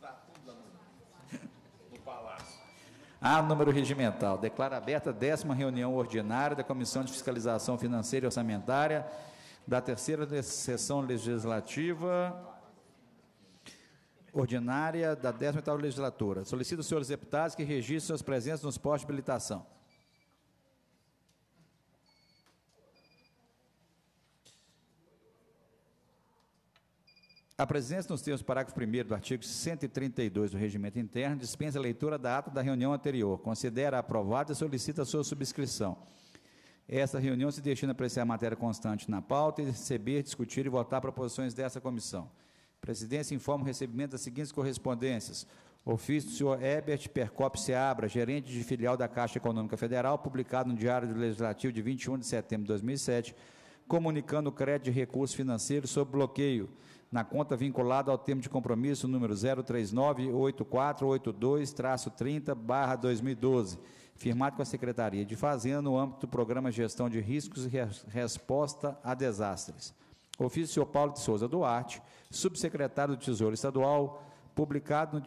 administrar tudo no Palácio. A número regimental. Declara aberta a 10ª reunião ordinária da Comissão de Fiscalização Financeira e Orçamentária da 3ª Sessão Legislativa Ordinária da 18ª Legislatura. Solicito aos senhores deputados que registrem suas presenças nos postos de habilitação. A presidência, nos termos do parágrafo 1º do artigo 132 do Regimento Interno, dispensa a leitura da ata da reunião anterior, considera aprovada e solicita a sua subscrição. Esta reunião se destina a apreciar a matéria constante na pauta e receber, discutir e votar proposições dessa comissão. A presidência informa o recebimento das seguintes correspondências. Ofício do senhor Ebert Percopse Abra, gerente de filial da Caixa Econômica Federal, publicado no Diário Legislativo de 21 de setembro de 2007, comunicando o crédito de recursos financeiros sob bloqueio na conta vinculada ao termo de compromisso número 0398482-30/2012, firmado com a Secretaria de Fazenda no âmbito do Programa de Gestão de Riscos e Resposta a Desastres. Ofício do senhor Paulo de Souza Duarte, subsecretário do Tesouro Estadual, publicado no...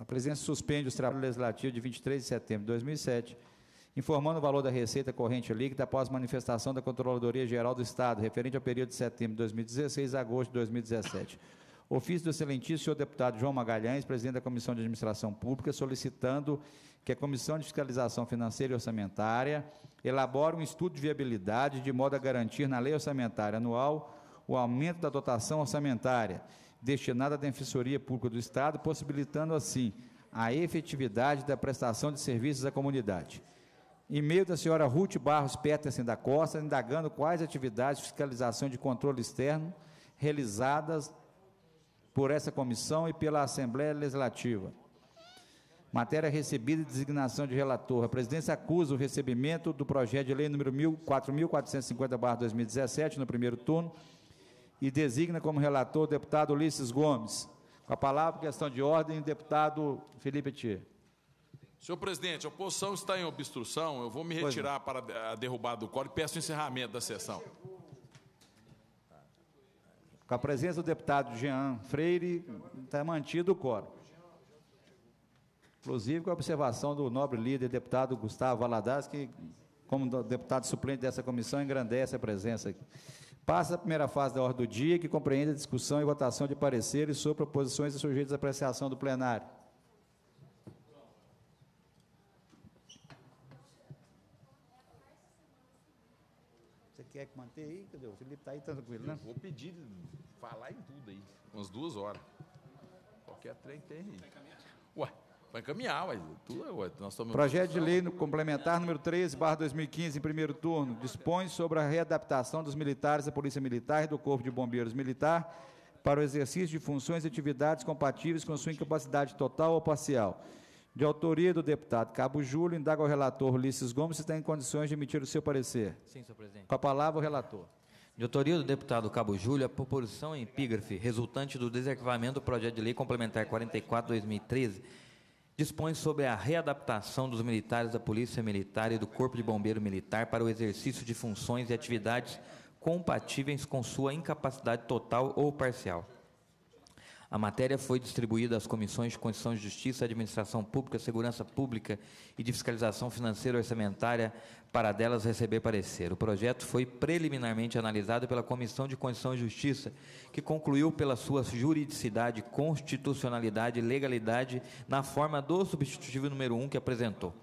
A presidência suspende os trabalhos legislativos de 23 de setembro de 2007, informando o valor da receita corrente líquida após manifestação da Controladoria Geral do Estado, referente ao período de setembro de 2016 a agosto de 2017. Ofício do excelentíssimo senhor deputado João Magalhães, presidente da Comissão de Administração Pública, solicitando que a Comissão de Fiscalização Financeira e Orçamentária elabore um estudo de viabilidade de modo a garantir na Lei Orçamentária Anual o aumento da dotação orçamentária destinada à Defensoria Pública do Estado, possibilitando assim a efetividade da prestação de serviços à comunidade. E-mail da senhora Ruth Barros Peterson da Costa, indagando quais atividades de fiscalização de controle externo realizadas por essa comissão e pela Assembleia Legislativa. Matéria recebida e designação de relator. A presidência acusa o recebimento do projeto de lei número 4.450/2017, no primeiro turno, e designa como relator o deputado Ulisses Gomes. Com a palavra, questão de ordem, deputado Felipe Attiê. Senhor presidente, a oposição está em obstrução, eu vou me retirar para a derrubada do código e peço o encerramento da sessão. Com a presença do deputado Jean Freire, está mantido o quórum. Inclusive com a observação do nobre líder, deputado Gustavo Valadares, que, como deputado suplente dessa comissão, engrandece a presença aqui. Passa a primeira fase da ordem do dia, que compreende a discussão e votação de pareceres sobre proposições e sujeitos à apreciação do plenário. Quer que manter aí? Cadê? O Felipe está aí tranquilo, né? Eu vou pedir, falar em tudo aí. Umas 2 horas. Qualquer trem tem aí. Vai caminhar? Ué, vai caminhar, mas tudo, ué, nós estamos... Projeto de lei complementar número 13/2015, em primeiro turno, dispõe sobre a readaptação dos militares da Polícia Militar e do Corpo de Bombeiros Militar para o exercício de funções e atividades compatíveis com sua incapacidade total ou parcial. De autoria do deputado Cabo Júlio, indaga o relator Ulisses Gomes se está em condições de emitir o seu parecer. Sim, senhor presidente. Com a palavra, o relator. De autoria do deputado Cabo Júlio, a proposição em epígrafe resultante do desarquivamento do projeto de lei complementar 44/2013 dispõe sobre a readaptação dos militares da Polícia Militar e do Corpo de Bombeiro Militar para o exercício de funções e atividades compatíveis com sua incapacidade total ou parcial. A matéria foi distribuída às Comissões de Constituição e Justiça, Administração Pública, Segurança Pública e de Fiscalização Financeira e Orçamentária para delas receber parecer. O projeto foi preliminarmente analisado pela Comissão de Constituição e Justiça, que concluiu pela sua juridicidade, constitucionalidade e legalidade na forma do substitutivo número 1 que apresentou.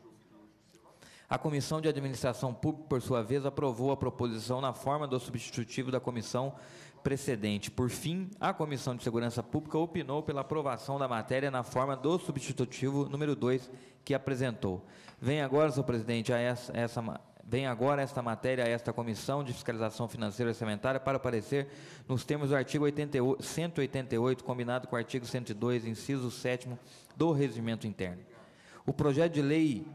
A Comissão de Administração Pública, por sua vez, aprovou a proposição na forma do substitutivo da comissão precedente. Por fim, a Comissão de Segurança Pública opinou pela aprovação da matéria na forma do substitutivo número 2 que apresentou. Vem agora, senhor presidente, esta matéria a esta Comissão de Fiscalização Financeira e Orçamentária para parecer nos termos do artigo 188, combinado com o artigo 102, inciso 7º do Regimento Interno. O projeto de lei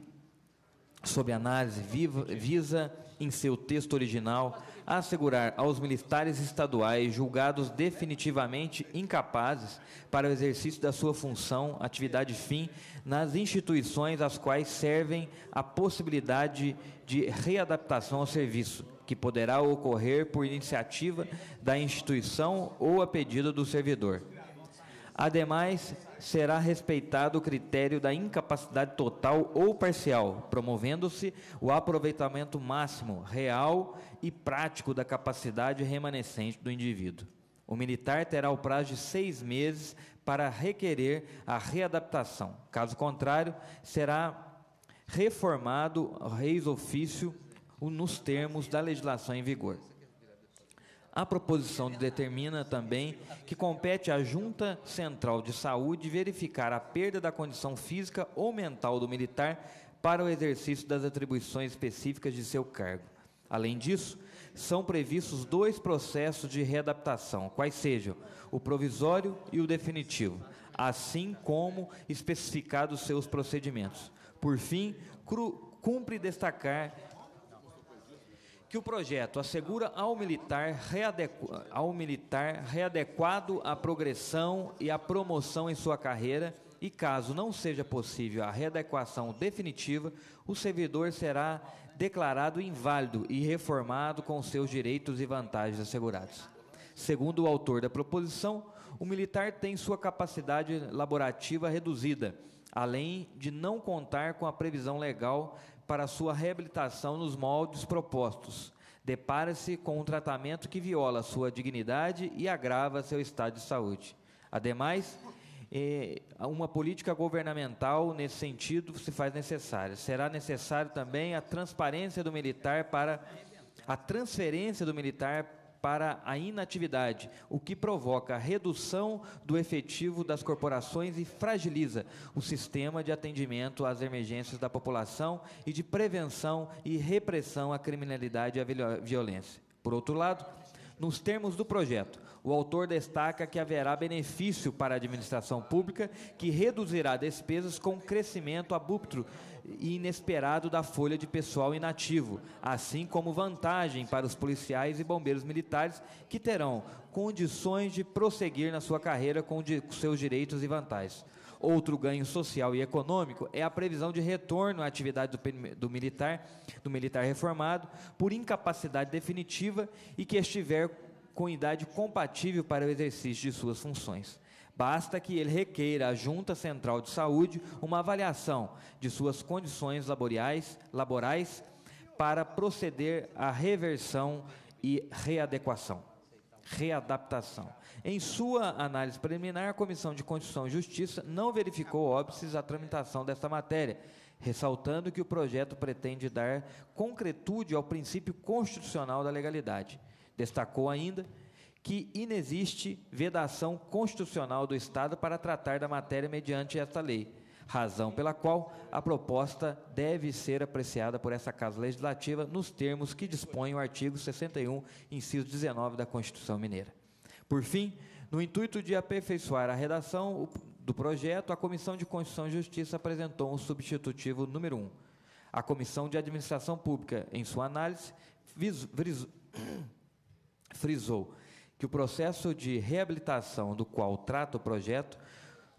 sob análise visa, em seu texto original, assegurar aos militares estaduais julgados definitivamente incapazes para o exercício da sua função, atividade fim, nas instituições às quais servem a possibilidade de readaptação ao serviço, que poderá ocorrer por iniciativa da instituição ou a pedido do servidor. Ademais, será respeitado o critério da incapacidade total ou parcial, promovendo-se o aproveitamento máximo, real e prático da capacidade remanescente do indivíduo. O militar terá o prazo de 6 meses para requerer a readaptação. Caso contrário, será reformado ex officio nos termos da legislação em vigor. A proposição determina também que compete à Junta Central de Saúde verificar a perda da condição física ou mental do militar para o exercício das atribuições específicas de seu cargo. Além disso, são previstos 2 processos de readaptação, quais sejam o provisório e o definitivo, assim como especificados seus procedimentos. Por fim, cumpre destacar que o projeto assegura ao militar readequado a progressão e a promoção em sua carreira e, caso não seja possível a readequação definitiva, o servidor será declarado inválido e reformado com seus direitos e vantagens assegurados. Segundo o autor da proposição, o militar tem sua capacidade laborativa reduzida, além de não contar com a previsão legal para sua reabilitação nos moldes propostos. Depara-se com um tratamento que viola sua dignidade e agrava seu estado de saúde. Ademais, uma política governamental nesse sentido se faz necessária. Será necessário também a transferência do militar para a inatividade, o que provoca a redução do efetivo das corporações e fragiliza o sistema de atendimento às emergências da população e de prevenção e repressão à criminalidade e à violência. Por outro lado, nos termos do projeto, o autor destaca que haverá benefício para a administração pública, que reduzirá despesas com crescimento abrupto e inesperado da folha de pessoal inativo, assim como vantagem para os policiais e bombeiros militares, que terão condições de prosseguir na sua carreira com seus direitos e vantagens. Outro ganho social e econômico é a previsão de retorno à atividade do militar reformado por incapacidade definitiva e que estiver com idade compatível para o exercício de suas funções. Basta que ele requeira à Junta Central de Saúde uma avaliação de suas condições laborais para proceder à reversão e readaptação. Em sua análise preliminar, a Comissão de Constituição e Justiça não verificou óbices à tramitação desta matéria, ressaltando que o projeto pretende dar concretude ao princípio constitucional da legalidade. Destacou ainda que inexiste vedação constitucional do Estado para tratar da matéria mediante esta lei, razão pela qual a proposta deve ser apreciada por essa Casa Legislativa nos termos que dispõe o artigo 61, inciso 19 da Constituição Mineira. Por fim, no intuito de aperfeiçoar a redação do projeto, a Comissão de Constituição e Justiça apresentou um substitutivo número 1. A Comissão de Administração Pública, em sua análise, frisou que o processo de reabilitação do qual trata o projeto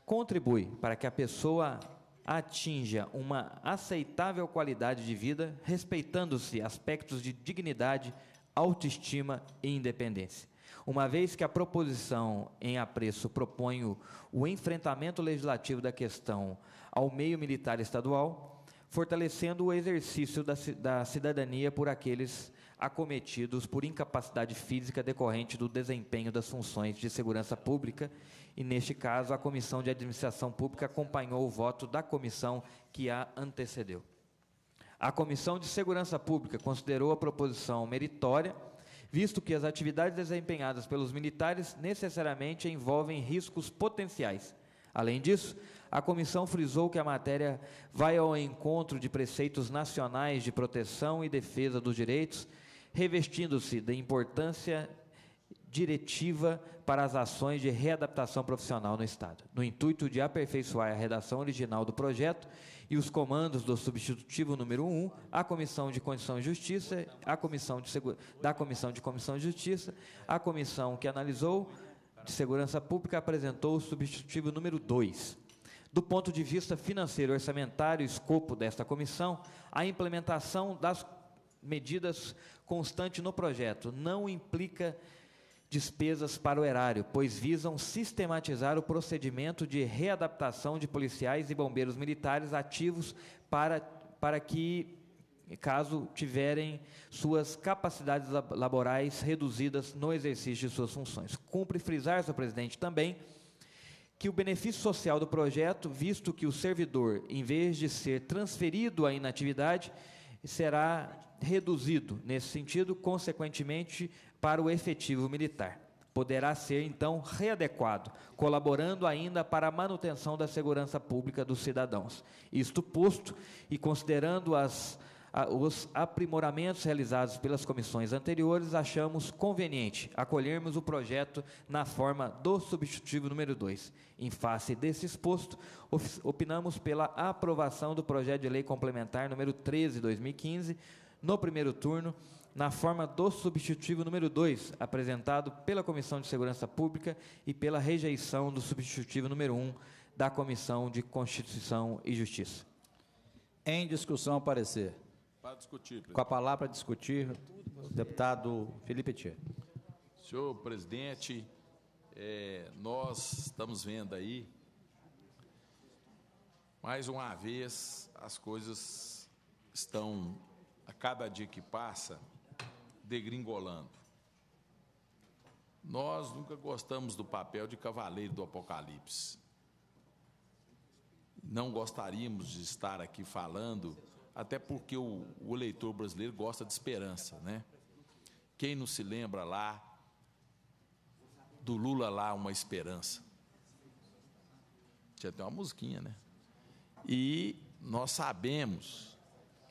contribui para que a pessoa atinja uma aceitável qualidade de vida, respeitando-se aspectos de dignidade, autoestima e independência. Uma vez que a proposição em apreço propõe o enfrentamento legislativo da questão ao meio militar estadual, fortalecendo o exercício da cidadania por aqueles acometidos por incapacidade física decorrente do desempenho das funções de segurança pública, e, neste caso, a Comissão de Administração Pública acompanhou o voto da comissão que a antecedeu. A Comissão de Segurança Pública considerou a proposição meritória, visto que as atividades desempenhadas pelos militares necessariamente envolvem riscos potenciais. Além disso, a comissão frisou que a matéria vai ao encontro de preceitos nacionais de proteção e defesa dos direitos, revestindo-se da importância diretiva para as ações de readaptação profissional no Estado. No intuito de aperfeiçoar a redação original do projeto e os comandos do substitutivo número 1, a Comissão de Constituição e Justiça, a comissão que analisou de Segurança Pública apresentou o substitutivo número 2. Do ponto de vista financeiro e orçamentário, escopo desta comissão, a implementação das medidas constantes no projeto não implica despesas para o erário, pois visam sistematizar o procedimento de readaptação de policiais e bombeiros militares ativos para que, caso tiverem suas capacidades laborais reduzidas no exercício de suas funções. Cumpre frisar, senhor presidente, também que o benefício social do projeto, visto que o servidor, em vez de ser transferido à inatividade, será reduzido, nesse sentido, consequentemente, para o efetivo militar. Poderá ser, então, readequado, colaborando ainda para a manutenção da segurança pública dos cidadãos. Isto posto, e considerando os aprimoramentos realizados pelas comissões anteriores, achamos conveniente acolhermos o projeto na forma do substitutivo número 2. Em face desse exposto, opinamos pela aprovação do projeto de lei complementar número 13/2015, no primeiro turno, na forma do substitutivo número 2, apresentado pela Comissão de Segurança Pública, e pela rejeição do substitutivo número 1 da Comissão de Constituição e Justiça. Em discussão, parecer. Para discutir, presidente. Com a palavra a discutir, o deputado Felipe Attiê. Senhor presidente, nós estamos vendo aí, mais uma vez, as coisas estão, a cada dia que passa, degringolando. Nós nunca gostamos do papel de cavaleiro do apocalipse. Não gostaríamos de estar aqui falando, até porque o eleitor brasileiro gosta de esperança, né? Quem não se lembra lá, do Lula lá, uma esperança. Tinha até uma musiquinha, né? E nós sabemos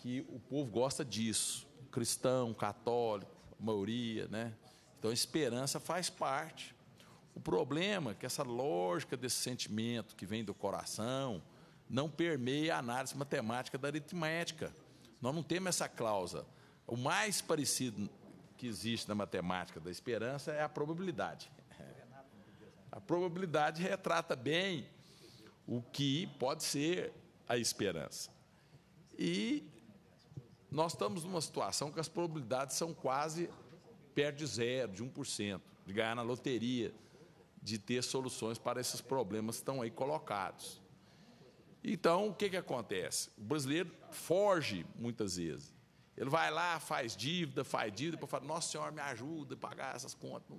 que o povo gosta disso, cristão, católico, a maioria, né? Então, a esperança faz parte. O problema é que essa lógica desse sentimento que vem do coração não permeia a análise matemática da aritmética. Nós não temos essa cláusula. O mais parecido que existe na matemática da esperança é a probabilidade. A probabilidade retrata bem o que pode ser a esperança. E nós estamos numa situação que as probabilidades são quase perto de zero, de 1%, de ganhar na loteria, de ter soluções para esses problemas que estão aí colocados. Então, o que acontece? O brasileiro foge muitas vezes. Ele vai lá, faz dívida, para falar, nossa senhora, me ajuda a pagar essas contas.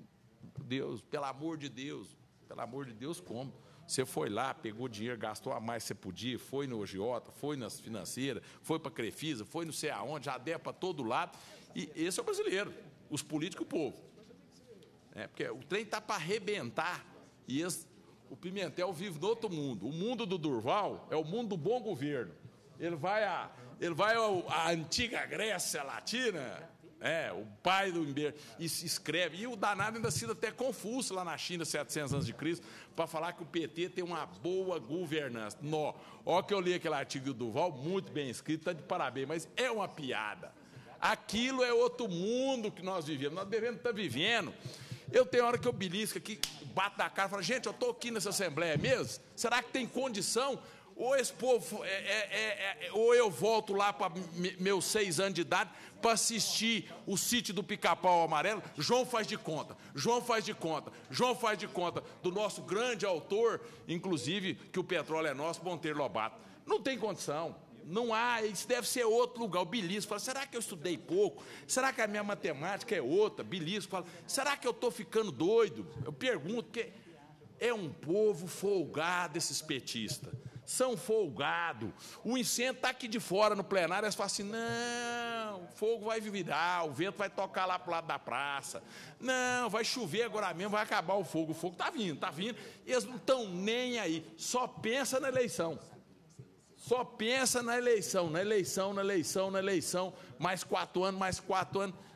Deus, pelo amor de Deus, como? Você foi lá, pegou dinheiro, gastou a mais que você podia, foi no agiota, foi nas financeiras, foi para a Crefisa, foi não sei aonde, já deu para todo lado. E esse é o brasileiro, os políticos e o povo. Porque o trem está para arrebentar e o Pimentel vive no outro mundo. O mundo do Durval é o mundo do bom governo. Ele vai à antiga Grécia Latina, o pai do Imbé, e se escreve. E o danado ainda cita até Confúcio lá na China, 700 anos de Cristo, para falar que o PT tem uma boa governança. Nó, ó que eu li aquele artigo do Durval, muito bem escrito, está de parabéns, mas é uma piada. Aquilo é outro mundo que nós vivemos. Nós devemos estar vivendo. Eu tenho hora que eu belisco aqui, bato na cara e falo, gente, eu estou aqui nessa Assembleia mesmo? Será que tem condição? Ou esse povo, ou eu volto lá para meus 6 anos de idade para assistir o sítio do Pica-Pau Amarelo? João faz de conta, do nosso grande autor, inclusive, que o petróleo é nosso, Monteiro Lobato. Não tem condição. Não há, isso deve ser outro lugar. O Bilisco fala, será que eu estudei pouco? Será que a minha matemática é outra? Bilisco fala, será que eu estou ficando doido? Eu pergunto, porque é um povo folgado esses petistas. São folgados. O incêndio está aqui de fora no plenário, eles falam assim, não, o fogo vai virar, o vento vai tocar lá para o lado da praça. Não, vai chover agora mesmo, vai acabar o fogo está vindo. Eles não estão nem aí, só pensa na eleição. Só pensa na eleição, mais 4 anos.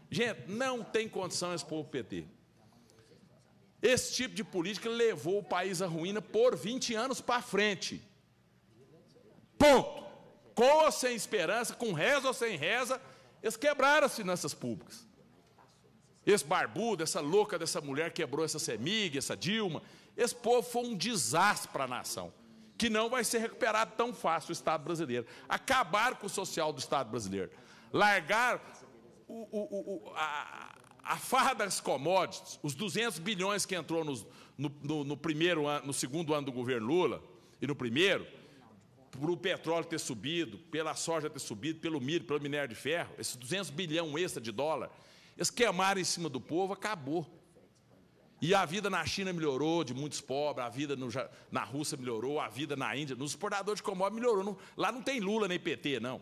Gente, não tem condição esse povo PT. Esse tipo de política levou o país à ruína por 20 anos para frente. Ponto. Com ou sem esperança, com reza ou sem reza, eles quebraram as finanças públicas. Esse barbudo, essa louca dessa mulher quebrou essa Cemig, essa Dilma. Esse povo foi um desastre para a nação, que não vai ser recuperado tão fácil o Estado brasileiro. Acabaram com o social do Estado brasileiro. Largaram a farra das commodities, os 200 bilhões que entrou no segundo ano do governo Lula, e no primeiro, para o petróleo ter subido, pela soja ter subido, pelo milho, pelo minério de ferro, esses 200 bilhões extra de dólar, eles queimaram em cima do povo, acabou. E a vida na China melhorou, de muitos pobres, a vida na Rússia melhorou, a vida na Índia, nos exportadores de commodities melhorou. Não, lá não tem Lula nem PT, não.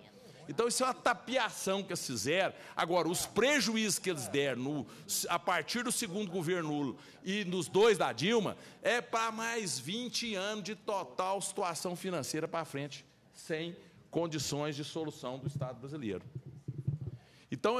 Então, isso é uma tapiação que eles fizeram. Agora, os prejuízos que eles deram a partir do segundo governo Lula e nos dois da Dilma é para mais 20 anos de total situação financeira para frente, sem condições de solução do Estado brasileiro. Então,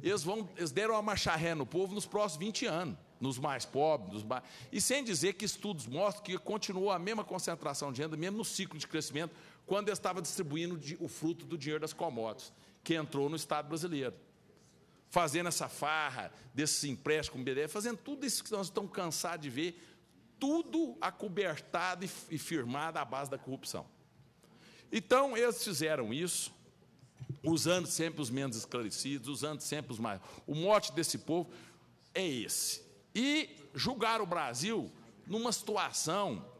eles deram uma macharré no povo nos próximos 20 anos, nos mais pobres. E sem dizer que estudos mostram que continuou a mesma concentração de renda, mesmo no ciclo de crescimento, quando eles estavam distribuindo o fruto do dinheiro das commodities, que entrou no Estado brasileiro, fazendo essa farra, desses empréstimos com o BNDES, fazendo tudo isso que nós estamos cansados de ver, tudo acobertado e firmado à base da corrupção. Então, eles fizeram isso, usando sempre os menos esclarecidos, usando sempre os mais... O mote desse povo é esse. E julgaram o Brasil numa situação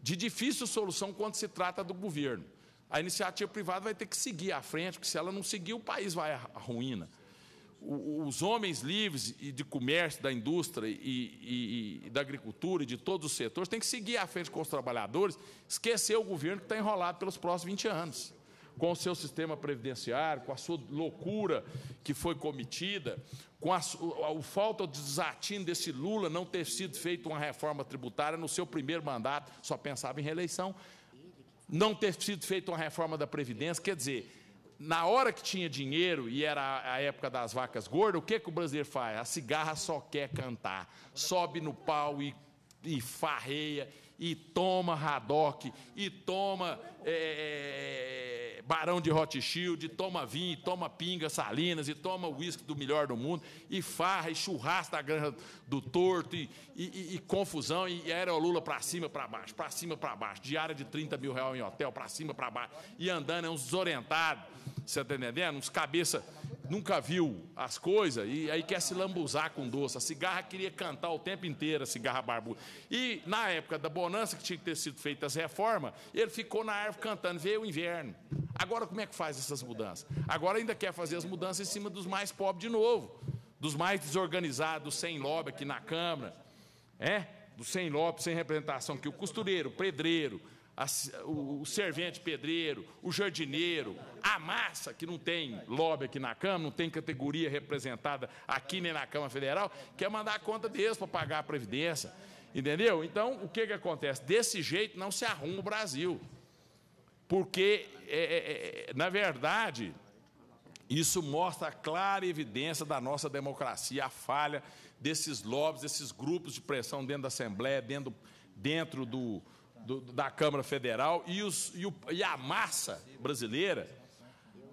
de difícil solução quando se trata do governo. A iniciativa privada vai ter que seguir à frente, porque se ela não seguir, o país vai à ruína. Os homens livres e de comércio, da indústria e da agricultura e de todos os setores têm que seguir à frente com os trabalhadores, esquecer o governo que está enrolado pelos próximos 20 anos, com o seu sistema previdenciário, com a sua loucura que foi cometida, com a falta de desatino desse Lula não ter sido feita uma reforma tributária no seu primeiro mandato, só pensava em reeleição, não ter sido feita uma reforma da Previdência, quer dizer, na hora que tinha dinheiro e era a época das vacas gordas, o que o brasileiro faz? A cigarra só quer cantar, sobe no pau e farreia, e toma Haddock, e toma Barão de Rothschild, e toma vinho, e toma pinga Salinas, e toma uísque do melhor do mundo, e farra, e churrasco da Granja do Torto, e confusão, e aerolula para cima, para baixo, para cima, para baixo, diária de R$30 mil em hotel, para cima, para baixo, e andando, é uns desorientados, você está entendendo? Uns cabeça... Nunca viu as coisas e aí quer se lambuzar com doce. A cigarra queria cantar o tempo inteiro, a cigarra barbuda. E, na época da bonança, que tinha que ter sido feita as reformas, ele ficou na árvore cantando, veio o inverno. Agora, como é que faz essas mudanças? Agora ainda quer fazer as mudanças em cima dos mais pobres de novo, dos mais desorganizados, sem lobby aqui na Câmara, dos sem lobby, sem representação aqui, o costureiro, o pedreiro, o servente pedreiro, o jardineiro, a massa, que não tem lobby aqui na Câmara, não tem categoria representada aqui nem na Câmara Federal, quer mandar a conta deles para pagar a Previdência, entendeu? Então, o que acontece? Desse jeito não se arruma o Brasil, porque, na verdade, isso mostra a clara evidência da nossa democracia, a falha desses lobbies, desses grupos de pressão dentro da Assembleia, dentro da Câmara Federal e a massa brasileira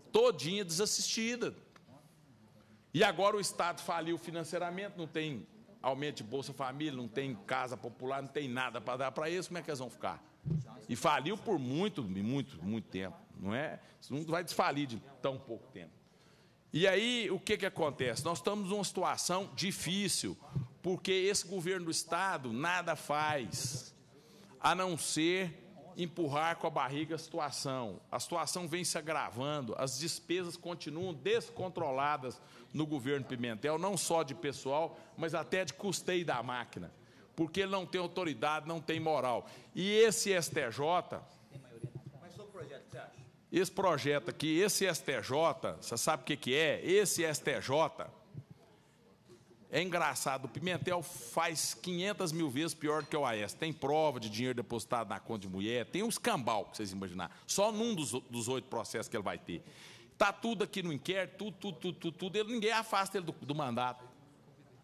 todinha desassistida. E agora o Estado faliu financeiramente, não tem aumento de Bolsa Família, não tem casa popular, não tem nada para dar para eles, como é que eles vão ficar? E faliu por muito tempo, não é? Não vai desfalir de tão pouco tempo. E aí, o que acontece? Nós estamos numa situação difícil, porque esse governo do Estado nada faz, a não ser empurrar com a barriga a situação. A situação vem se agravando, as despesas continuam descontroladas no governo Pimentel, não só de pessoal, mas até de custeio da máquina, porque ele não tem autoridade, não tem moral. E esse STJ... Mas sobre o projeto, você acha? Esse projeto aqui, esse STJ, você sabe o que é? Esse STJ é engraçado, o Pimentel faz 500 mil vezes pior que o AES. Tem prova de dinheiro depositado na conta de mulher, tem um escambau, que vocês imaginarem, só num dos 8 processos que ele vai ter. Está tudo aqui no inquérito, tudo. Ninguém afasta ele do mandato.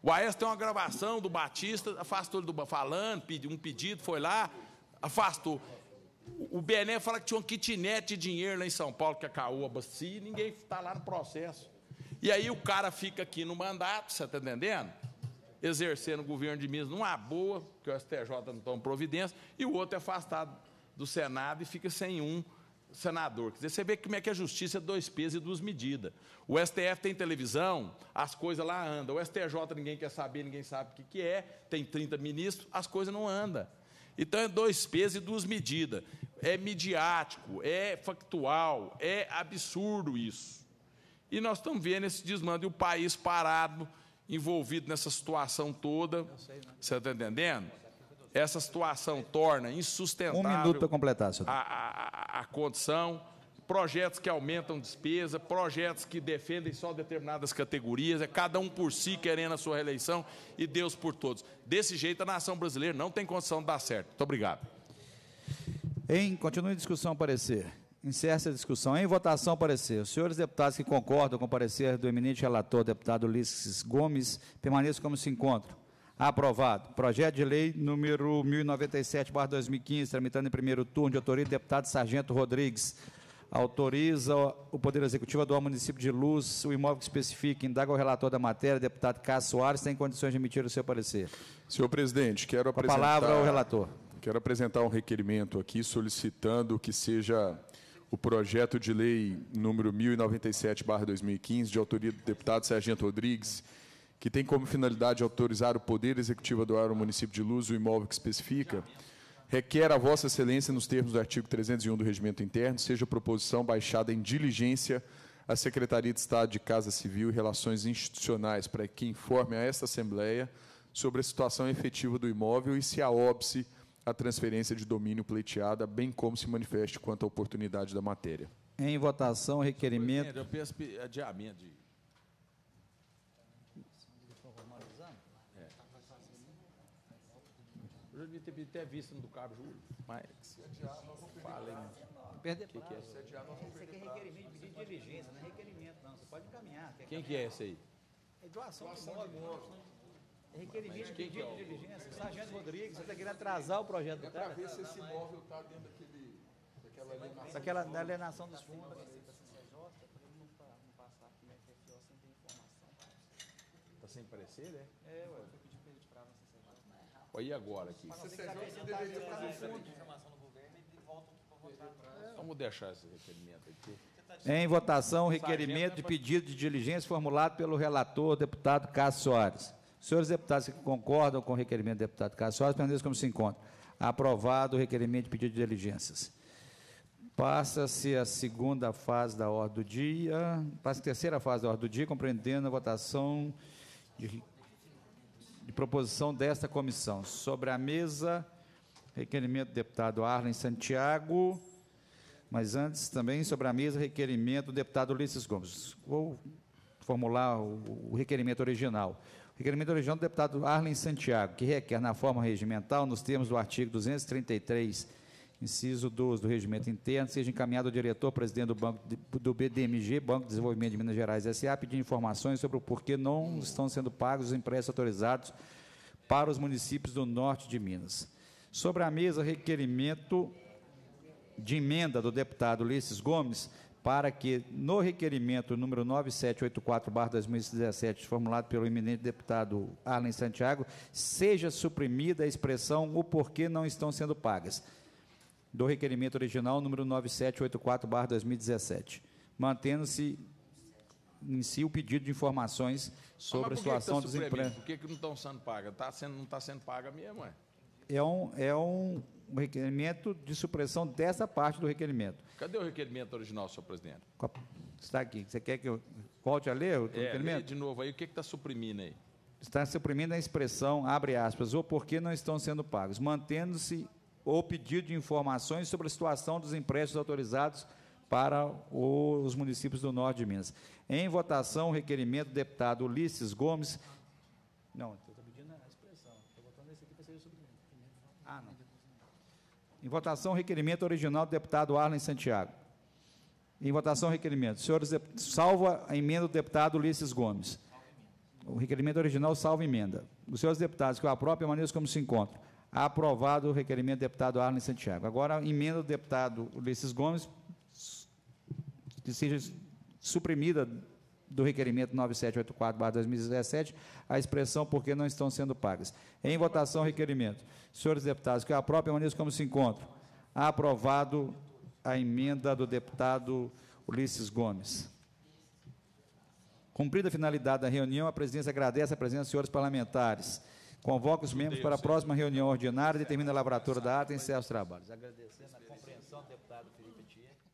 O AES tem uma gravação do Batista, afastou ele do falando, pediu um pedido, foi lá, afastou. O BNDES fala que tinha um kitnet de dinheiro lá em São Paulo, que a Caoa abastecia, e ninguém está lá no processo. E aí o cara fica aqui no mandato, você está entendendo? Exercendo o governo de Minas numa boa, porque o STJ não toma providência, e o outro é afastado do Senado e fica sem um senador. Quer dizer, você vê como é que a justiça é dois pesos e duas medidas. O STF tem televisão, as coisas lá andam. O STJ ninguém quer saber, ninguém sabe o que é. Tem 30 ministros, as coisas não andam. Então, é dois pesos e duas medidas. É midiático, é factual, é absurdo isso. E nós estamos vendo esse desmando, e o país parado, envolvido nessa situação toda. Você está entendendo? Essa situação torna insustentável... Um minuto para completar, senhor. A condição, projetos que aumentam despesa, projetos que defendem só determinadas categorias, é cada um por si querendo a sua reeleição e Deus por todos. Desse jeito, a nação brasileira não tem condição de dar certo. Muito obrigado. Continue a discussão, parecer. Encerra-se a discussão. Em votação, parecer. Os senhores deputados que concordam com o parecer do eminente relator, deputado Ulisses Gomes, permaneçam como se encontram. Aprovado. Projeto de lei número 1097/2015, tramitando em primeiro turno, de autoria do deputado Sargento Rodrigues. Autoriza o Poder Executivo a doar ao município de Luz o imóvel que especifica. Indaga o relator da matéria, deputado Cássio Soares, tem condições de emitir o seu parecer. Senhor presidente, quero apresentar... A palavra ao relator. Quero apresentar um requerimento aqui, solicitando que seja o projeto de lei número 1097/2015, de autoria do deputado Sargento Rodrigues, que tem como finalidade autorizar o Poder Executivo a doar ao município de Luz o imóvel que especifica, requer a Vossa Excelência, nos termos do artigo 301 do Regimento Interno, seja proposição baixada em diligência à Secretaria de Estado de Casa Civil e Relações Institucionais, para que informe a esta Assembleia sobre a situação efetiva do imóvel e se a óbice a transferência de domínio pleiteada, bem como se manifeste quanto à oportunidade da matéria. Em votação, requerimento... Eu peço adiamento de... Eu devia ter visto no do Cabo Júlio, mas... Se adiar, nós vamos perder prazo. Se adiar, nós vamos perder prazo. Isso aqui é requerimento, pedido de diligência, não é requerimento, não. Você pode encaminhar. Quem que é esse aí? É doação de imóvel. É requerimento, pedido de diligência. Sargento Rodrigues, você está querendo atrasar o projeto do cara? É para ver se esse imóvel está dentro daquela alienação dos fundos. Está sem parecer, né? É, ué. E agora aqui? Vamos deixar esse requerimento aqui. Em votação, requerimento de pedido de diligência formulado pelo relator, deputado Cássio Soares. Senhores deputados que concordam com o requerimento do deputado Cássio Soares, permaneçam como se encontram. Aprovado o requerimento de pedido de diligências. Passa-se a segunda fase da ordem do dia, passa a terceira fase da ordem do dia, compreendendo a votação de proposição desta comissão. Sobre a mesa, requerimento do deputado Arlen Santiago, mas antes também sobre a mesa, requerimento do deputado Ulisses Gomes. Vou formular o requerimento original. O requerimento original do deputado Arlen Santiago, que requer na forma regimental, nos termos do artigo 233, inciso 12 do Regimento Interno, seja encaminhado ao diretor-presidente do BDMG, Banco de Desenvolvimento de Minas Gerais, S.A., pedindo informações sobre o porquê não estão sendo pagos os empréstimos autorizados para os municípios do norte de Minas. Sobre a mesa, requerimento de emenda do deputado Ulisses Gomes, para que, no requerimento número 9784/2017, formulado pelo eminente deputado Arlen Santiago, seja suprimida a expressão o porquê não estão sendo pagas, do requerimento original número 9784/2017, mantendo-se em si o pedido de informações sobre a situação dos empréstimos. Por que não estão sendo pagas? Não está sendo paga mesmo, é? É um requerimento de supressão dessa parte do requerimento. Cadê o requerimento original, senhor presidente? Está aqui. Você quer que eu volte a ler o requerimento? Lê de novo aí. O que está suprimindo aí? Está suprimindo a expressão, abre aspas, ou por que não estão sendo pagos, mantendo-se ou pedido de informações sobre a situação dos empréstimos autorizados para os municípios do norte de Minas. Em votação, o requerimento do deputado Ulisses Gomes... Não, estou pedindo a expressão. Estou votando esse aqui para ser suprimido. Ah, não. Em votação, o requerimento original do deputado Arlen Santiago. Em votação, o requerimento. Senhores, salva a emenda do deputado Ulisses Gomes. O requerimento original salva emenda. Os senhores deputados que o aprovam, permaneçam como se encontram. Aprovado o requerimento do deputado Arlen Santiago. Agora, emenda do deputado Ulisses Gomes, que seja suprimida do requerimento 9784/2017, a expressão porque não estão sendo pagas. Em votação, requerimento. Senhores deputados, que aprovam, permaneçam como se encontram. Aprovado a emenda do deputado Ulisses Gomes. Cumprida a finalidade da reunião, a presidência agradece a presença dos senhores parlamentares. Convoca os membros para a próxima reunião ordinária, determina a lavratura da ata e encerra os trabalhos. Agradecendo a compreensão do deputado Felipe Attiê.